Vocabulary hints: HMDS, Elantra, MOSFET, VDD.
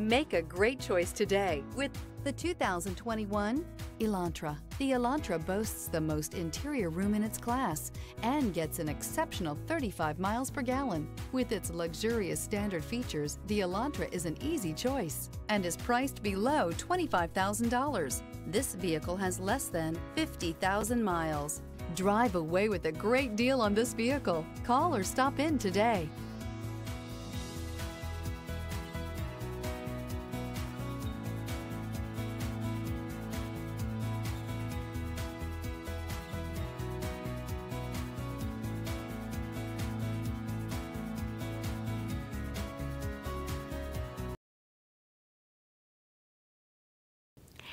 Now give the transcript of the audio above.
Make a great choice today with the 2021 Elantra. The Elantra boasts the most interior room in its class and gets an exceptional 35 miles per gallon. With its luxurious standard features, the Elantra is an easy choice and is priced below $25,000. This vehicle has less than 50,000 miles. Drive away with a great deal on this vehicle. Call or stop in today.